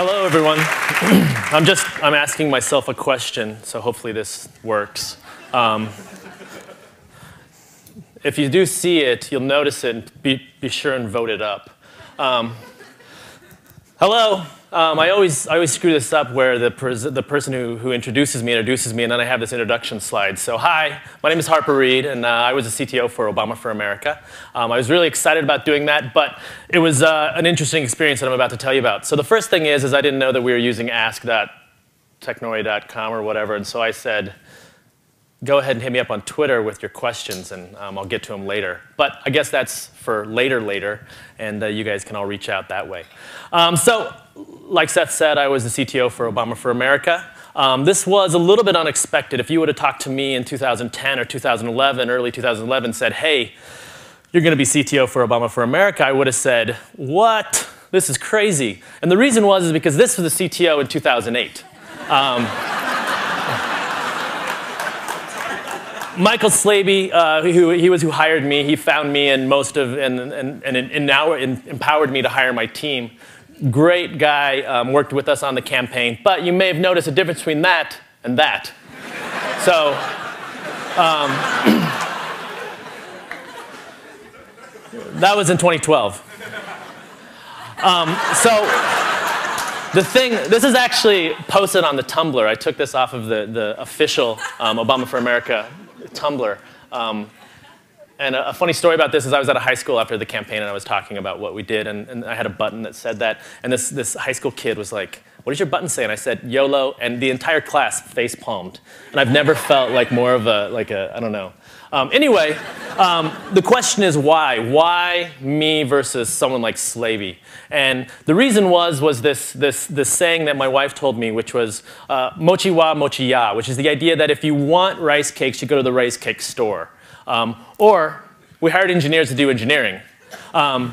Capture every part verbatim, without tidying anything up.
Hello, everyone. I'm just I'm asking myself a question, so hopefully this works. Um, if you do see it, you'll notice it, and be, be sure and vote it up. Um, hello. Um, I always I always screw this up where the pres the person who, who introduces me introduces me, and then I have this introduction slide. So hi, my name is Harper Reed, and uh, I was a C T O for Obama for America. Um, I was really excited about doing that, but it was uh, an interesting experience that I'm about to tell you about. So the first thing is, is I didn't know that we were using ask dot technoid dot com or whatever, and so I said, go ahead and hit me up on Twitter with your questions, and um, I'll get to them later. But I guess that's for later, later, and uh, you guys can all reach out that way. Um, so, like Seth said, I was the C T O for Obama for America. Um, this was a little bit unexpected. If you would have talked to me in two thousand ten or two thousand eleven, early two thousand eleven, said, hey, you're going to be C T O for Obama for America, I would have said, what? This is crazy. And the reason was is because this was the C T O in two thousand eight. Um, Michael Slaby, uh, who he was who hired me, he found me and most of and and and, and now in, empowered me to hire my team. Great guy, um, worked with us on the campaign. But you may have noticed a difference between that and that. So, um, that was in twenty twelve. Um, so. The thing, this is actually posted on the Tumblr. I took this off of the, the official um, Obama for America Tumblr. Um, and a, a funny story about this is I was at a high school after the campaign and I was talking about what we did, and, and I had a button that said that. And this, this high school kid was like, what does your button say? And I said, YOLO, and the entire class face palmed. And I've never felt like more of a, like a, I don't know. Um, anyway, um, the question is why? Why me versus someone like Slaby? And the reason was was this this this saying that my wife told me, which was uh, mochi wa mochi ya, which is the idea that if you want rice cakes, you go to the rice cake store. Um, or we hired engineers to do engineering. Um,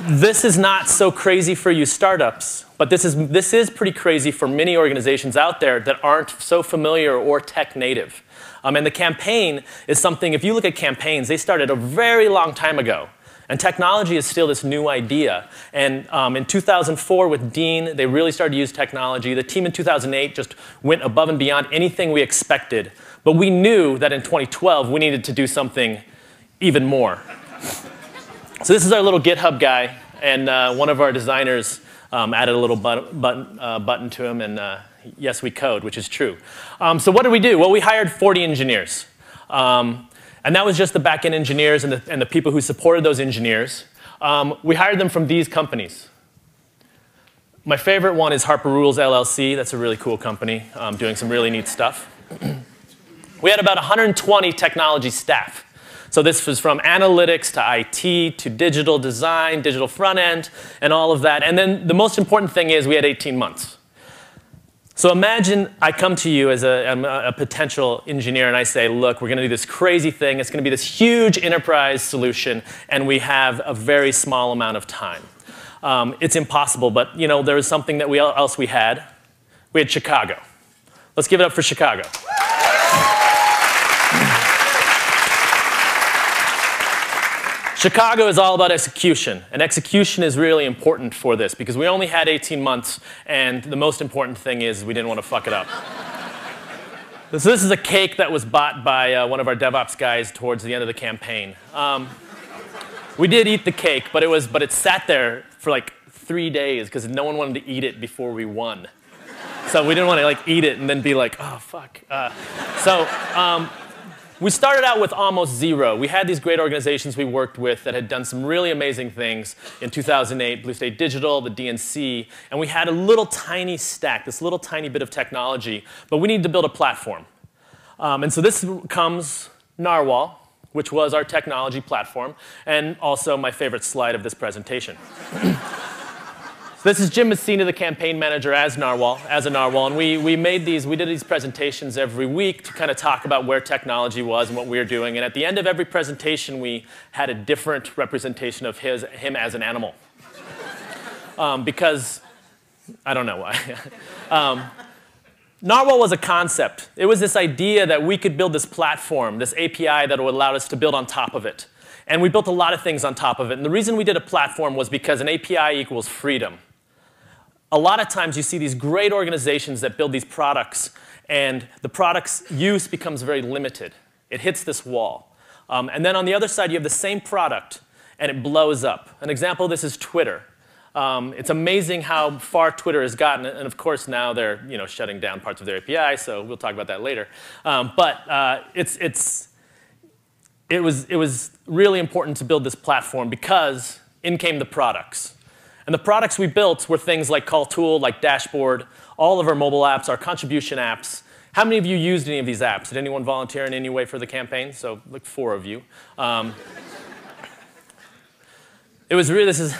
this is not so crazy for you startups, but this is this is pretty crazy for many organizations out there that aren't so familiar or tech native. Um, and the campaign is something, if you look at campaigns, they started a very long time ago. And technology is still this new idea. And um, in two thousand four with Dean, they really started to use technology. The team in two thousand eight just went above and beyond anything we expected. But we knew that in twenty twelve, we needed to do something even more. So this is our little GitHub guy. And uh, one of our designers um, added a little button, button, uh, button to him. And, uh, yes, we code, which is true. Um, so what did we do? Well, we hired forty engineers. Um, and that was just the back-end engineers and the, and the people who supported those engineers. Um, we hired them from these companies. My favorite one is Harper Rules L L C. That's a really cool company um, doing some really neat stuff. We had about one hundred twenty technology staff. So this was from analytics to I T to digital design, digital front end, and all of that. And then the most important thing is we had eighteen months. So imagine I come to you as a, a potential engineer and I say, look, we're going to do this crazy thing. It's going to be this huge enterprise solution, and we have a very small amount of time. Um, it's impossible, but you know, there was something that we, else we had. We had Chicago. Let's give it up for Chicago. Chicago is all about execution, and execution is really important for this because we only had eighteen months, and the most important thing is we didn't want to fuck it up. So this is a cake that was bought by uh, one of our DevOps guys towards the end of the campaign. Um, we did eat the cake, but it, was, but it sat there for like three days because no one wanted to eat it before we won. So we didn't want to like eat it and then be like, oh, fuck. Uh, so. Um, We started out with almost zero. We had these great organizations we worked with that had done some really amazing things in two thousand eight, Blue State Digital, the D N C, and we had a little tiny stack, this little tiny bit of technology, but we needed to build a platform. Um, and so this comes Narwhal, which was our technology platform, and also my favorite slide of this presentation. So this is Jim Messina, the campaign manager as Narwhal, as a Narwhal, and we, we made these, we did these presentations every week to kind of talk about where technology was and what we were doing, and at the end of every presentation, we had a different representation of his, him as an animal. Um, because, I don't know why. um, Narwhal was a concept. It was this idea that we could build this platform, this A P I that would allow us to build on top of it. And we built a lot of things on top of it, and the reason we did a platform was because an A P I equals freedom. a lot of times you see these great organizations that build these products, and the product's use becomes very limited. It hits this wall. Um, and then on the other side, you have the same product, and it blows up. An example of this is Twitter. Um, it's amazing how far Twitter has gotten, and of course now they're you know, shutting down parts of their A P I, so we'll talk about that later. Um, but uh, it's, it's, it, was, it was really important to build this platform because in came the products. And the products we built were things like Call Tool, like Dashboard, all of our mobile apps, our contribution apps. How many of you used any of these apps? Did anyone volunteer in any way for the campaign? So like four of you. Um, it was really, this is...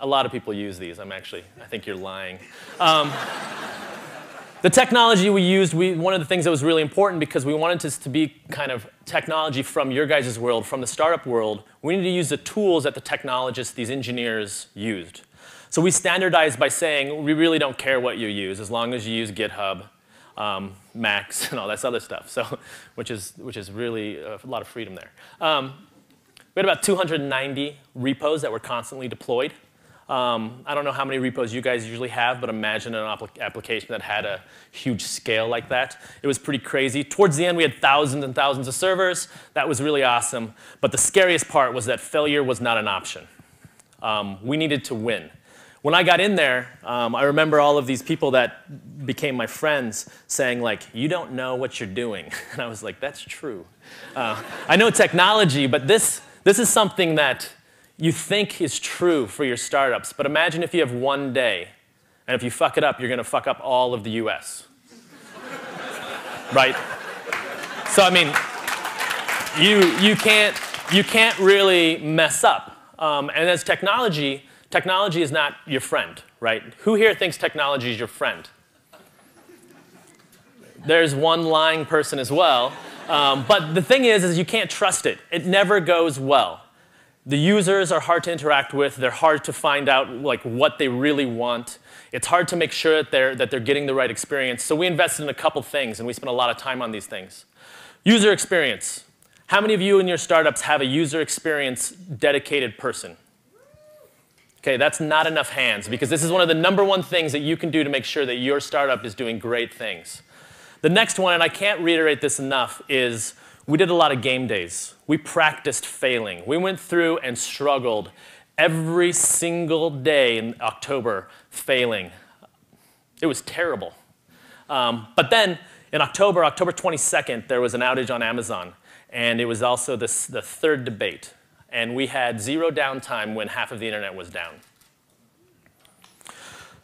A lot of people use these. I'm actually, I think you're lying. Um, the technology we used, we, one of the things that was really important because we wanted this to be kind of technology from your guys' world, from the startup world, we needed to use the tools that the technologists, these engineers, used. So we standardized by saying, we really don't care what you use as long as you use GitHub, um, Max, and all that other stuff, so, which is, which is really a lot of freedom there. Um, we had about two hundred ninety repos that were constantly deployed. Um, I don't know how many repos you guys usually have, but imagine an application that had a huge scale like that. It was pretty crazy. Towards the end, we had thousands and thousands of servers. That was really awesome. But the scariest part was that failure was not an option. Um, we needed to win. When I got in there, um, I remember all of these people that became my friends saying, like, you don't know what you're doing. And I was like, that's true. Uh, I know technology, but this, this is something that you think is true for your startups, but imagine if you have one day, and if you fuck it up, you're gonna fuck up all of the U S Right? So I mean, you, you, can't, you can't really mess up. Um, and as technology, technology is not your friend, right? Who here thinks technology is your friend? There's one lying person as well. Um, but the thing is, is you can't trust it. It never goes well. The users are hard to interact with. They're hard to find out like, what they really want. It's hard to make sure that they're, that they're getting the right experience. So we invested in a couple things, and we spent a lot of time on these things. User experience. How many of you in your startups have a user experience dedicated person? OK, that's not enough hands, because this is one of the number one things that you can do to make sure that your startup is doing great things. The next one, and I can't reiterate this enough, is we did a lot of game days. We practiced failing. We went through and struggled every single day in October failing. It was terrible. Um, but then in October, October twenty-second, there was an outage on Amazon. And it was also this, the third debate. And we had zero downtime when half of the internet was down.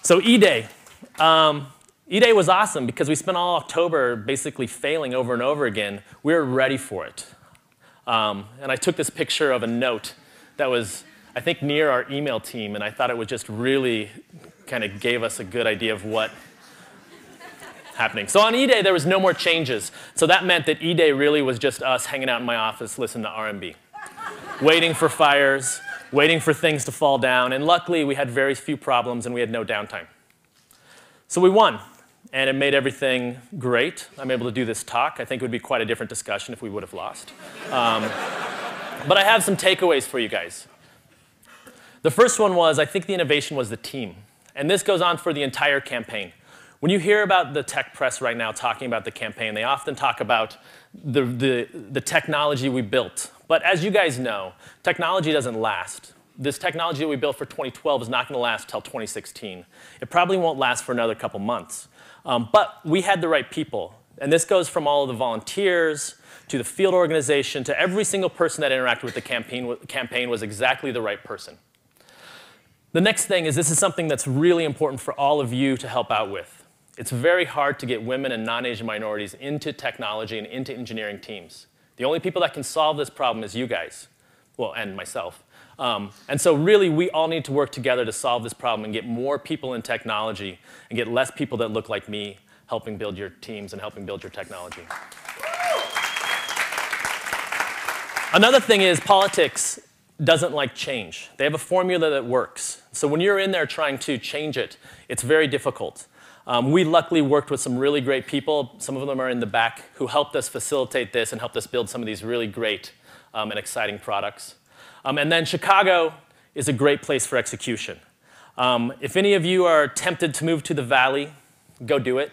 So E-Day. Um, E-Day was awesome because we spent all October basically failing over and over again. We were ready for it. Um, and I took this picture of a note that was, I think, near our email team. And I thought it was just really kind of gave us a good idea of what happening. So on E-Day, there was no more changes. So that meant that E-Day really was just us hanging out in my office listening to R and B, waiting for fires, waiting for things to fall down. And luckily, we had very few problems, and we had no downtime. So we won. And it made everything great. I'm able to do this talk. I think it would be quite a different discussion if we would have lost. Um, but I have some takeaways for you guys. The first one was, I think the innovation was the team. And this goes on for the entire campaign. When you hear about the tech press right now talking about the campaign, they often talk about the, the, the technology we built. But as you guys know, technology doesn't last. This technology that we built for twenty twelve is not going to last till twenty sixteen. It probably won't last for another couple months. Um, but we had the right people. And this goes from all of the volunteers, to the field organization, to every single person that interacted with the campaign, campaign was exactly the right person. The next thing is this is something that's really important for all of you to help out with. It's very hard to get women and non-Asian minorities into technology and into engineering teams. The only people that can solve this problem is you guys, well, and myself. Um, and so really, we all need to work together to solve this problem and get more people in technology and get less people that look like me helping build your teams and helping build your technology. Another thing is politics doesn't like change. They have a formula that works. So when you're in there trying to change it, it's very difficult. Um, we luckily worked with some really great people. Some of them are in the back who helped us facilitate this and helped us build some of these really great um, and exciting products. Um, and then Chicago is a great place for execution. Um, if any of you are tempted to move to the Valley, go do it.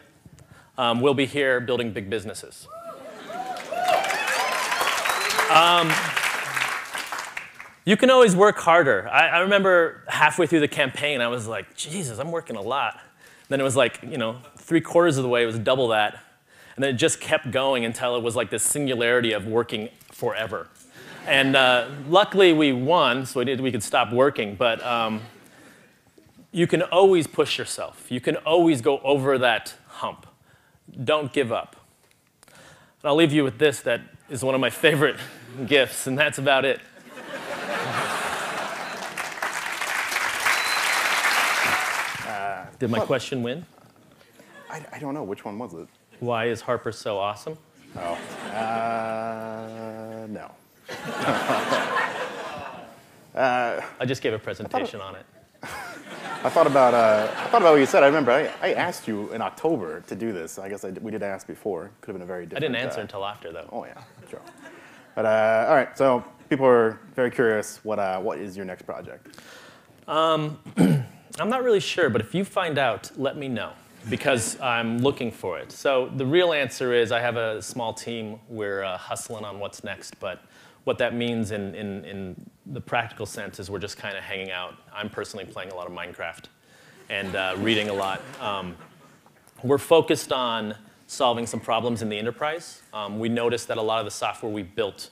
Um, we'll be here building big businesses. Um, you can always work harder. I, I remember halfway through the campaign, I was like, Jesus, I'm working a lot. And then it was like, you know, three quarters of the way, it was double that. And then it just kept going until it was like this singularity of working forever. And uh, luckily we won, so we, did, we could stop working. But um, you can always push yourself. You can always go over that hump. Don't give up. And I'll leave you with this that is one of my favorite gifts, and that's about it. Uh, Did my well, question win? I, I don't know. Which one was it? Why is Harper so awesome? Oh, uh, no. uh, I just gave a presentation on it. I thought about uh, I thought about what you said. I remember I, I asked you in October to do this. I guess I, we did ask before. Could have been a very different. I didn't answer uh, until after, though. Oh yeah, sure. But uh, all right. So people are very curious. What uh, what is your next project? Um, I'm not really sure, but if you find out, let me know because I'm looking for it. So the real answer is I have a small team. We're uh, hustling on what's next, but. What that means in, in, in the practical sense is we're just kind of hanging out. I'm personally playing a lot of Minecraft and uh, reading a lot. Um, we're focused on solving some problems in the enterprise. Um, we noticed that a lot of the software we built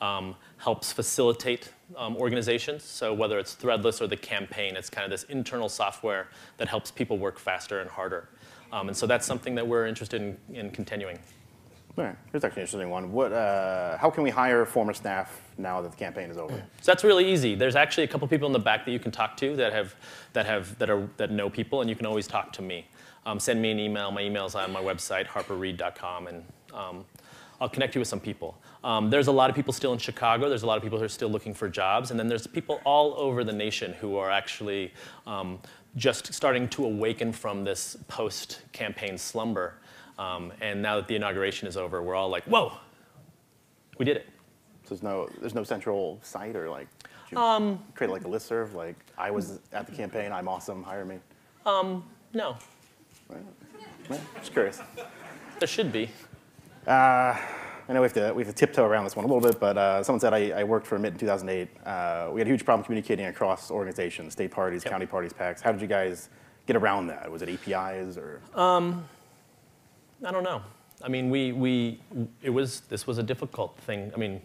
um, helps facilitate um, organizations. So whether it's Threadless or the campaign, it's kind of this internal software that helps people work faster and harder. Um, and so that's something that we're interested in, in continuing. All right. Here's actually an interesting one. What, uh, how can we hire former staff now that the campaign is over? So that's really easy. There's actually a couple people in the back that you can talk to that have that have that are that know people, and you can always talk to me. Um, send me an email. My email's on my website, harper reed dot com, and um, I'll connect you with some people. Um, there's a lot of people still in Chicago. There's a lot of people who are still looking for jobs, and then there's people all over the nation who are actually um, just starting to awaken from this post-campaign slumber. Um, and now that the inauguration is over, we're all like, whoa, we did it. So there's no, there's no central site or like, did you um, create like a listserv, like I was at the campaign, I'm awesome, hire me? Um, no. Right. Right. Just curious. There should be. Uh, I know we have, to, we have to tiptoe around this one a little bit, but uh, someone said I, I worked for Mitt in two thousand eight. Uh, we had a huge problem communicating across organizations, state parties, yep. county parties, PACs. How did you guys get around that? Was it A P Is or? Um, I don't know. I mean, we, we, it was, this was a difficult thing. I mean,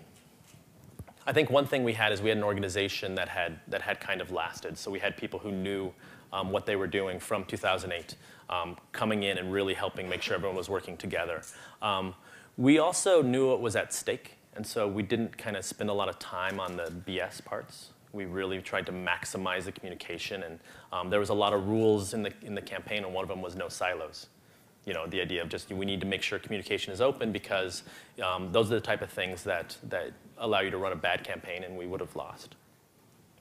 I think one thing we had is we had an organization that had, that had kind of lasted. So we had people who knew um, what they were doing from two thousand eight, um, coming in and really helping make sure everyone was working together. Um, we also knew what was at stake. And so we didn't kind of spend a lot of time on the B S parts. We really tried to maximize the communication. And um, there was a lot of rules in the, in the campaign, and one of them was no silos. You know, the idea of just we need to make sure communication is open because um, those are the type of things that, that allow you to run a bad campaign, and we would have lost.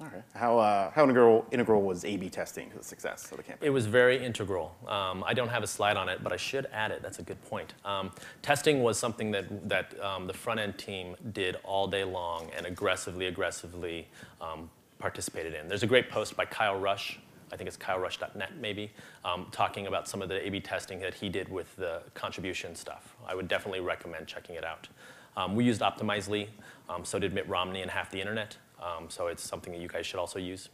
All right. How, uh, how integral, integral was A B testing to the success of the campaign? It was very integral. Um, I don't have a slide on it, but I should add it. That's a good point. Um, testing was something that, that um, the front-end team did all day long and aggressively, aggressively um, participated in. There's a great post by Kyle Rush. I think it's kyle rush dot net maybe, um, talking about some of the A B testing that he did with the contribution stuff. I would definitely recommend checking it out. Um, we used Optimizely, um, so did Mitt Romney and half the internet. Um, so it's something that you guys should also use.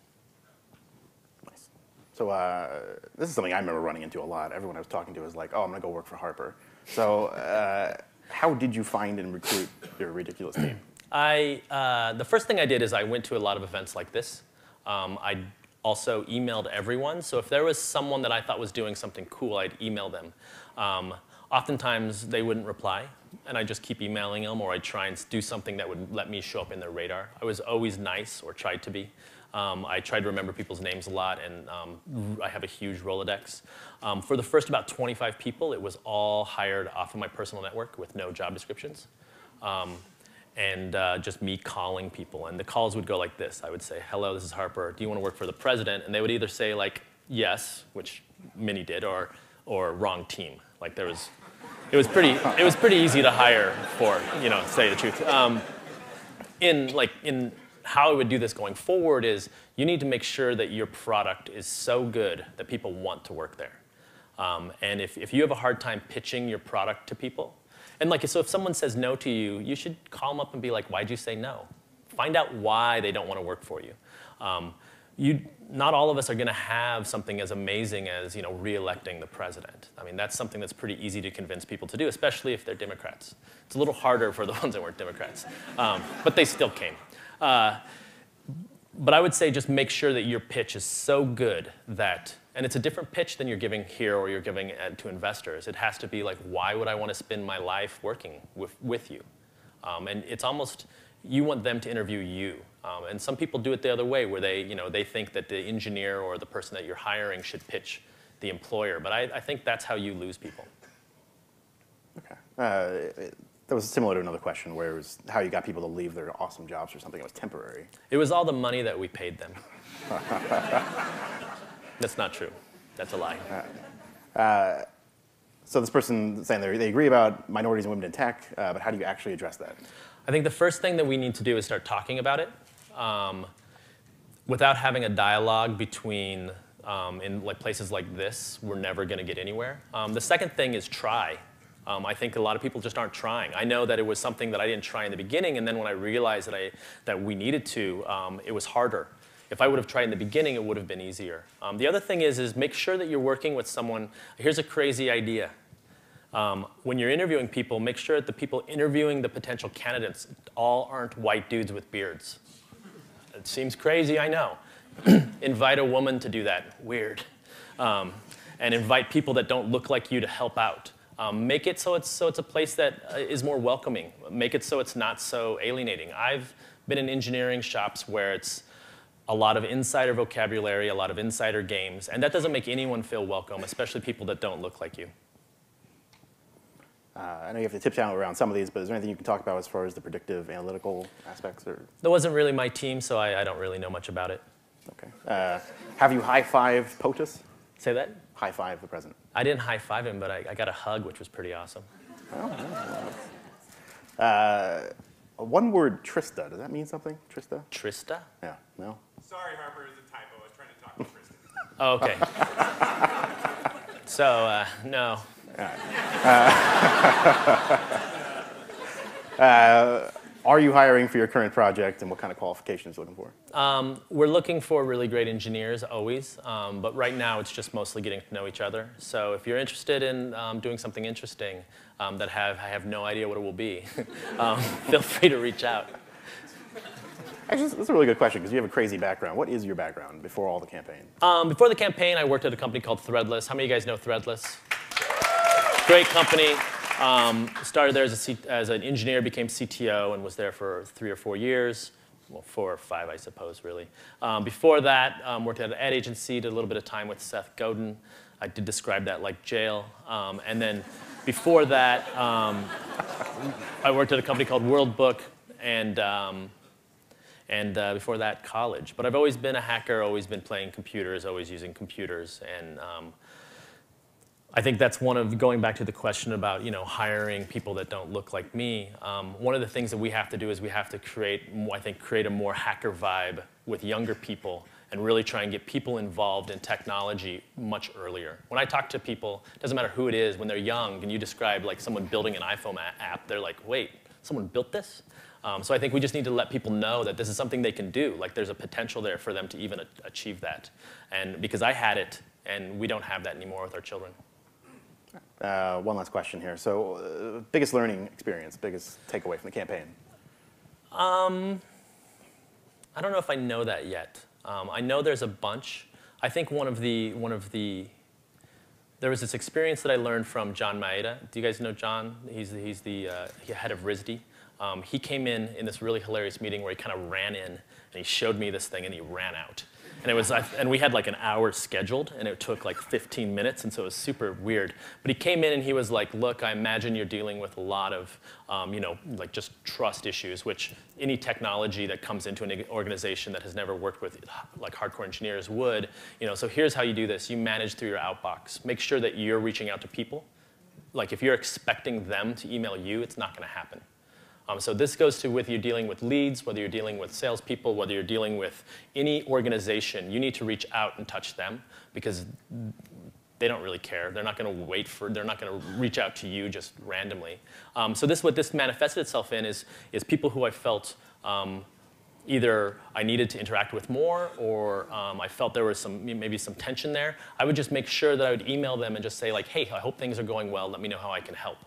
Nice. So uh, this is something I remember running into a lot. Everyone I was talking to was like, oh, I'm going to go work for Harper. So uh, how did you find and recruit your ridiculous team? I, uh, the first thing I did is I went to a lot of events like this. Um, I also emailed everyone. So if there was someone that I thought was doing something cool, I'd email them. Um, oftentimes, they wouldn't reply, and I'd just keep emailing them, or I'd try and do something that would let me show up in their radar. I was always nice, or tried to be. Um, I tried to remember people's names a lot, and um, I have a huge Rolodex. Um, for the first about twenty-five people, it was all hired off of my personal network with no job descriptions. Um, and uh, just me calling people. And the calls would go like this. I would say, hello, this is Harper. Do you want to work for the president? And they would either say, like, yes, which many did, or, or wrong team. Like, there was, it was pretty, it was pretty easy to hire for, you know, to say the truth. Um, in, like, in how I would do this going forward is you need to make sure that your product is so good that people want to work there. Um, and if, if you have a hard time pitching your product to people, and like so if someone says no to you, you should call them up and be like, why'd you say no? Find out why they don't want to work for you. Um, you not all of us are going to have something as amazing as you know, re-electing the president. I mean, that's something that's pretty easy to convince people to do, especially if they're Democrats. It's a little harder for the ones that weren't Democrats, um, but they still came. Uh, but I would say just make sure that your pitch is so good that, and it's a different pitch than you're giving here or you're giving to investors. It has to be like, why would I want to spend my life working with, with you? Um, and it's almost, you want them to interview you. Um, and some people do it the other way, where they, you know, they think that the engineer or the person that you're hiring should pitch the employer. But I, I think that's how you lose people. OK. Uh, it, it, that was similar to another question, where it was how you got people to leave their awesome jobs or something. It was temporary. It was all the money that we paid them. That's not true. That's a lie. Uh, uh, so this person saying they agree about minorities and women in tech, uh, but how do you actually address that? I think the first thing that we need to do is start talking about it. Um, without having a dialogue between, um, in like places like this, we're never going to get anywhere. Um, the second thing is try. Um, I think a lot of people just aren't trying. I know that it was something that I didn't try in the beginning, and then when I realized that I that we needed to, um, it was harder. If I would have tried in the beginning, it would have been easier. Um, the other thing is is make sure that you're working with someone. Here's a crazy idea. Um, when you're interviewing people, make sure that the people interviewing the potential candidates all aren't white dudes with beards. It seems crazy, I know. Invite a woman to do that. Weird. Um, and invite people that don't look like you to help out. Um, make it so it's, so it's a place that uh, is more welcoming. Make it so it's not so alienating. I've been in engineering shops where it's a lot of insider vocabulary, a lot of insider games. And that doesn't make anyone feel welcome, especially people that don't look like you. Uh, I know you have to tip down around some of these, but is there anything you can talk about as far as the predictive analytical aspects? Or? That wasn't really my team, so I, I don't really know much about it. OK. Uh, have you high-fived POTUS? Say that? High-five the president. I didn't high-five him, but I, I got a hug, which was pretty awesome. Oh, nice. uh, a one-word Trista. Does that mean something? Trista? Trista? Yeah. No? Sorry, Harper. It was a typo. I was trying to talk to Trista. OK. so uh, no. Uh, uh, are you hiring for your current project, and what kind of qualifications are you looking for? Um, we're looking for really great engineers always, um, but right now it's just mostly getting to know each other. So if you're interested in um, doing something interesting um, that have, I have no idea what it will be, um, feel free to reach out. Actually, that's a really good question, because you have a crazy background. What is your background before all the campaign? Um, before the campaign, I worked at a company called Threadless. How many of you guys know Threadless? Great company. Um, started there as, a C as an engineer, became C T O, and was there for three or four years. Well, four or five, I suppose, really. Um, before that, um, worked at an ad agency, did a little bit of time with Seth Godin. I did describe that like jail. Um, and then before that, um, I worked at a company called World Book, and, um, and uh, before that, college. But I've always been a hacker, always been playing computers, always using computers. and. Um, I think that's one of, going back to the question about you know, hiring people that don't look like me, um, one of the things that we have to do is we have to create, I think, create a more hacker vibe with younger people and really try and get people involved in technology much earlier. When I talk to people, it doesn't matter who it is, when they're young and you describe like someone building an iPhone app, they're like, wait, someone built this? Um, so I think we just need to let people know that this is something they can do. Like there's a potential there for them to even achieve that. And because I had it, and we don't have that anymore with our children. Uh, one last question here. So, uh, biggest learning experience, biggest takeaway from the campaign? Um, I don't know if I know that yet. Um, I know there's a bunch. I think one of the one of the there was this experience that I learned from John Maeda. Do you guys know John? He's the, he's the uh, head of R I S D. Um, he came in in this really hilarious meeting where he kind of ran in and he showed me this thing and he ran out. And, it was, and we had like an hour scheduled, and it took like fifteen minutes, and so it was super weird. But he came in and he was like, look, I imagine you're dealing with a lot of, um, you know, like just trust issues, which any technology that comes into an organization that has never worked with like hardcore engineers would. You know, so here's how you do this. You manage through your outbox. Make sure that you're reaching out to people. Like if you're expecting them to email you, it's not going to happen. Um, so this goes to whether you're dealing with leads, whether you're dealing with salespeople, whether you're dealing with any organization. You need to reach out and touch them because they don't really care. They're not going to wait for. They're not going to reach out to you just randomly. Um, so this, what this manifested itself in is is people who I felt um, either I needed to interact with more, or um, I felt there was some maybe some tension there. I would just make sure that I would email them and just say like, hey, I hope things are going well. Let me know how I can help.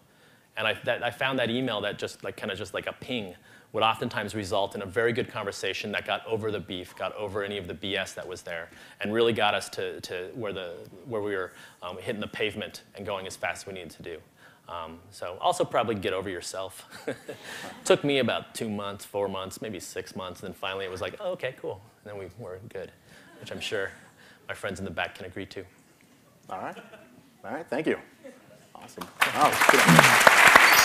And I, that, I found that email that just like kind of just like a ping would oftentimes result in a very good conversation that got over the beef, got over any of the B S that was there, and really got us to, to where, the, where we were um, hitting the pavement and going as fast as we needed to do. Um, so also probably get over yourself. Took me about two months, four months, maybe six months, and then finally it was like, oh, okay, cool. And then we were good, which I'm sure my friends in the back can agree to. All right. All right, thank you. Awesome. Wow.